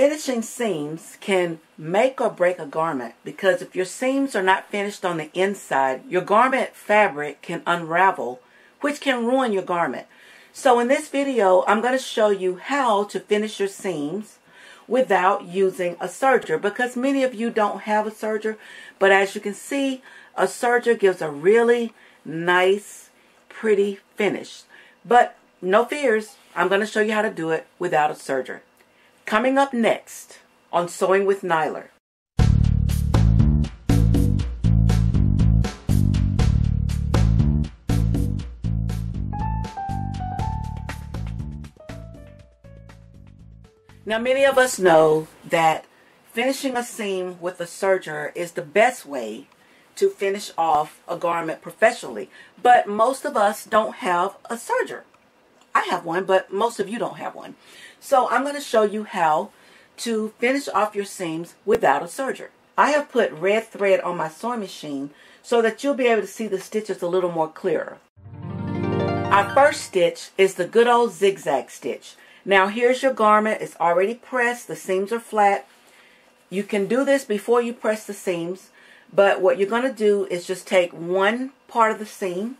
Finishing seams can make or break a garment, because if your seams are not finished on the inside, your garment fabric can unravel, which can ruin your garment. So in this video, I'm going to show you how to finish your seams without using a serger, because many of you don't have a serger, but as you can see, a serger gives a really nice, pretty finish. But no fears, I'm going to show you how to do it without a serger. Coming up next on Sewing with Niler. Now, many of us know that finishing a seam with a serger is the best way to finish off a garment professionally, but most of us don't have a serger. I have one, but most of you don't have one. So I'm going to show you how to finish off your seams without a serger. I have put red thread on my sewing machine so that you'll be able to see the stitches a little more clearer. Our first stitch is the good old zigzag stitch. Now here's your garment. It's already pressed. The seams are flat. You can do this before you press the seams, but what you're going to do is just take one part of the seam,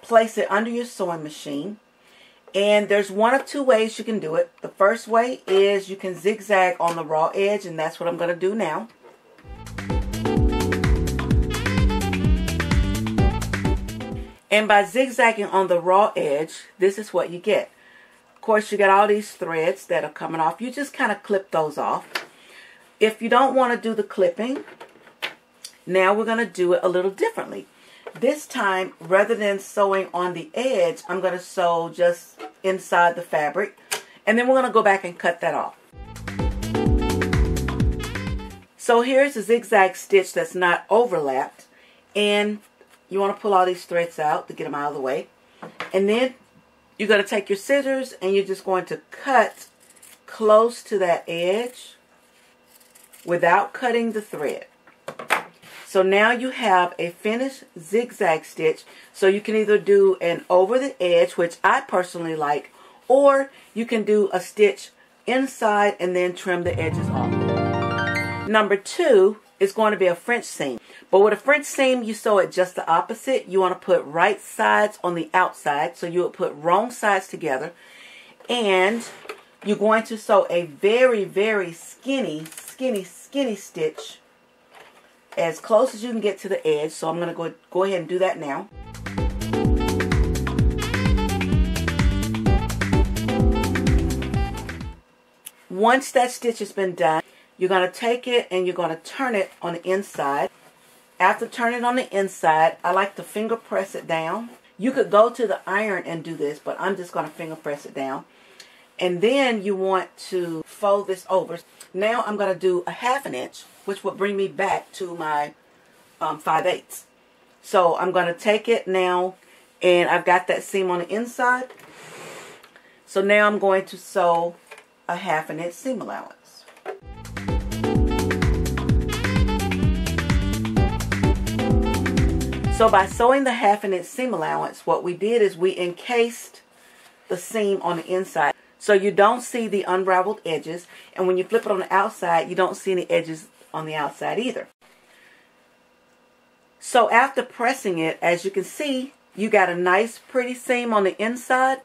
place it under your sewing machine. And there's one of two ways you can do it. The first way is you can zigzag on the raw edge, and that's what I'm going to do now. And by zigzagging on the raw edge, this is what you get. Of course, you got all these threads that are coming off. You just kind of clip those off. If you don't want to do the clipping, now we're going to do it a little differently. This time, rather than sewing on the edge, I'm going to sew just inside the fabric, and then we're going to go back and cut that off. So here's a zigzag stitch that's not overlapped, and you want to pull all these threads out to get them out of the way. And then you're going to take your scissors and you're just going to cut close to that edge without cutting the thread. So now you have a finished zigzag stitch. So you can either do an over the edge, which I personally like, or you can do a stitch inside and then trim the edges off. Number two is going to be a French seam. But with a French seam, you sew it just the opposite. You want to put right sides on the outside. So you would put wrong sides together. And you're going to sew a very, very skinny stitch as close as you can get to the edge. So I'm going to go ahead and do that now. Once that stitch has been done, you're going to take it and you're going to turn it on the inside. After turning it on the inside, I like to finger press it down. You could go to the iron and do this, but I'm just going to finger press it down. And then you want to fold this over. Now I'm going to do a 1/2 inch, which will bring me back to my 5/8. So I'm going to take it now, and I've got that seam on the inside. So now I'm going to sew a 1/2 inch seam allowance. So by sewing the 1/2 inch seam allowance, what we did is we encased the seam on the inside. So you don't see the unraveled edges, and when you flip it on the outside, you don't see any edges on the outside either. So after pressing it, as you can see, you got a nice pretty seam on the inside,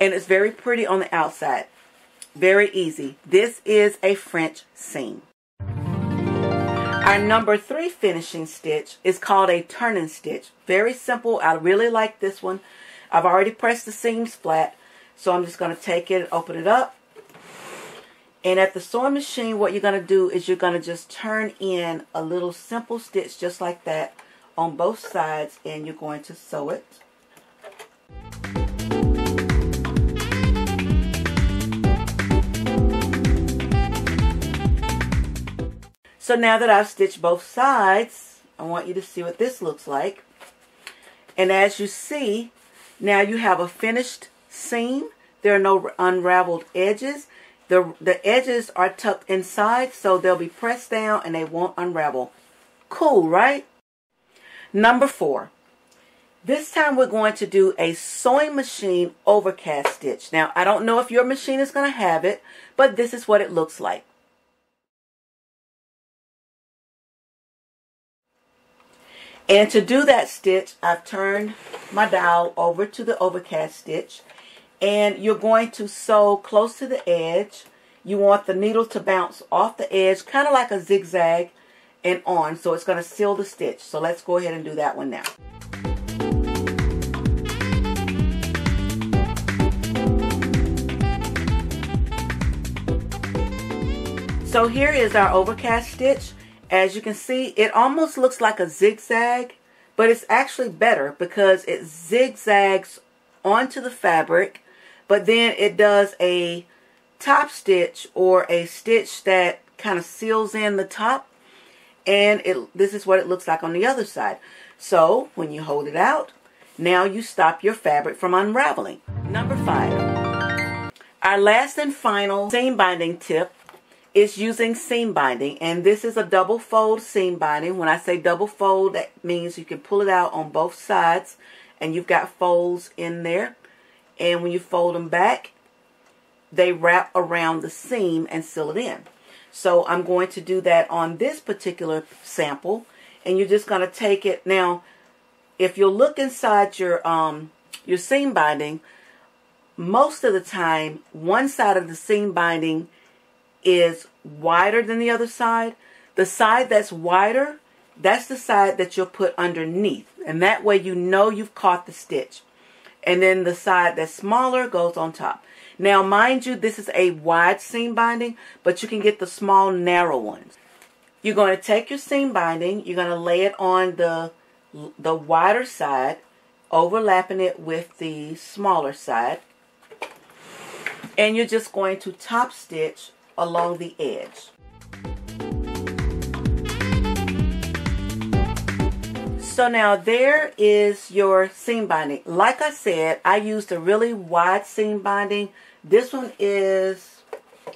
and it's very pretty on the outside. Very easy. This is a French seam. Our number three finishing stitch is called a turning stitch. Very simple. I really like this one. I've already pressed the seams flat. So I'm just going to take it and open it up. And at the sewing machine, what you're going to do is you're going to just turn in a little simple stitch just like that on both sides, and you're going to sew it. So now that I've stitched both sides, I want you to see what this looks like. And as you see, now you have a finished seam. There are no unraveled edges. The edges are tucked inside, so they'll be pressed down and they won't unravel. Cool, right? Number four. This time we're going to do a sewing machine overcast stitch. Now, I don't know if your machine is going to have it, but this is what it looks like. And to do that stitch, I've turned my dowel over to the overcast stitch, and you're going to sew close to the edge. You want the needle to bounce off the edge, kind of like a zigzag, and on, so it's going to seal the stitch. So let's go ahead and do that one now. So here is our overcast stitch. As you can see, it almost looks like a zigzag, but it's actually better because it zigzags onto the fabric, but then it does a top stitch or a stitch that kind of seals in the top, and this is what it looks like on the other side. So when you hold it out, now you stop your fabric from unraveling. Number 5. Our last and final seam binding tip is using seam binding, and this is a double fold seam binding. When I say double fold, that means you can pull it out on both sides and you've got folds in there, and when you fold them back, they wrap around the seam and seal it in. So I'm going to do that on this particular sample, and you're just going to take it. Now if you look inside your seam binding, most of the time one side of the seam binding is wider than the other side. The side that's wider, that's the side that you'll put underneath, and that way you know you've caught the stitch. And then the side that's smaller goes on top. Now mind you, this is a wide seam binding, but you can get the small narrow ones. You're going to take your seam binding, you're going to lay it on the wider side, overlapping it with the smaller side, and you're just going to top stitch along the edge. So now there is your seam binding. Like I said, I used a really wide seam binding. This one is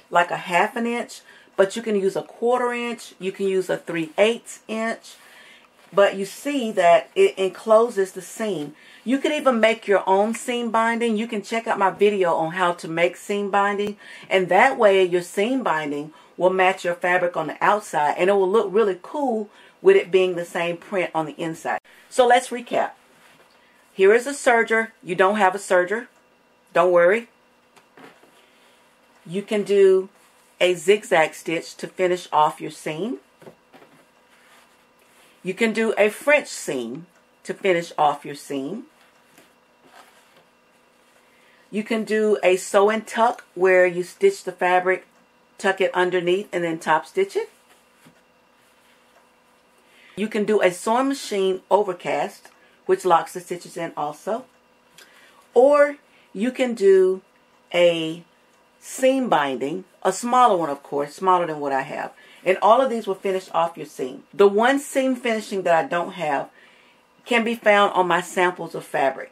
like a 1/2 inch, but you can use a 1/4 inch, you can use a 3/8 inch, but you see that it encloses the seam. You can even make your own seam binding. You can check out my video on how to make seam binding, and that way your seam binding will match your fabric on the outside, and it will look really cool with it being the same print on the inside. So let's recap. Here is a serger. You don't have a serger, don't worry. You can do a zigzag stitch to finish off your seam. You can do a French seam to finish off your seam. You can do a sew and tuck, where you stitch the fabric, tuck it underneath, and then top stitch it. You can do a sewing machine overcast, which locks the stitches in also. Or you can do a seam binding, a smaller one, of course, smaller than what I have. And all of these will finish off your seam. The one seam finishing that I don't have can be found on my samples of fabric.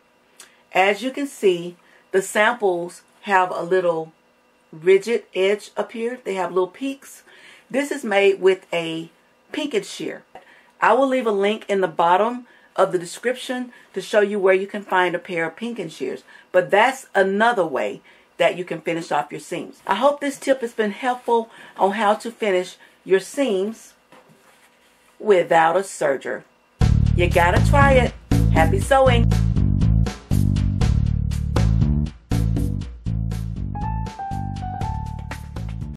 As you can see, the samples have a little rigid edge up here. They have little peaks. This is made with a pinking shear. I will leave a link in the bottom of the description to show you where you can find a pair of pinking shears. But that's another way that you can finish off your seams. I hope this tip has been helpful on how to finish your seams without a serger. You gotta try it. Happy sewing!